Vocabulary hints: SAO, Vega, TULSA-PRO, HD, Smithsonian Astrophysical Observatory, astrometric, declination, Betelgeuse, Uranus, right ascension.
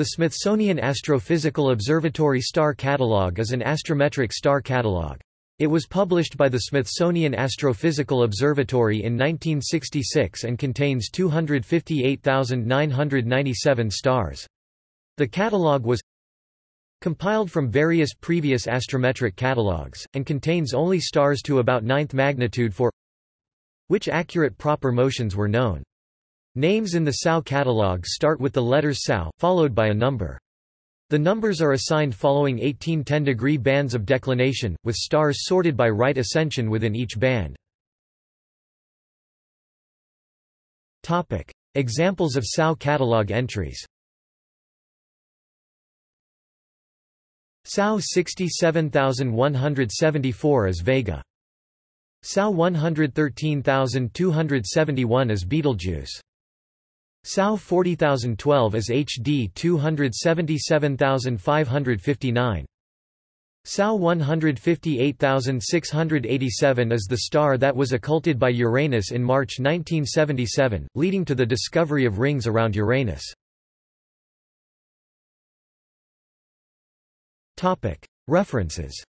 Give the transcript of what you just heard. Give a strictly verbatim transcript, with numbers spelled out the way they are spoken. The Smithsonian Astrophysical Observatory Star Catalog is an astrometric star catalog. It was published by the Smithsonian Astrophysical Observatory in nineteen sixty-six and contains two hundred fifty-eight thousand nine hundred ninety-seven stars. The catalog was compiled from various previous astrometric catalogs, and contains only stars to about ninth magnitude for which accurate proper motions were known. Names in the S A O catalog start with the letters S A O, followed by a number. The numbers are assigned following eighteen ten-degree bands of declination, with stars sorted by right ascension within each band. Topic: Examples of S A O catalog entries. S A O sixty-seven thousand one hundred seventy-four is Vega. S A O one hundred thirteen thousand two hundred seventy-one is Betelgeuse. S A O forty thousand twelve is H D two hundred seventy-seven thousand five hundred fifty-nine. S A O one hundred fifty-eight thousand six hundred eighty-seven is the star that was occulted by Uranus in March nineteen seventy-seven, leading to the discovery of rings around Uranus. References.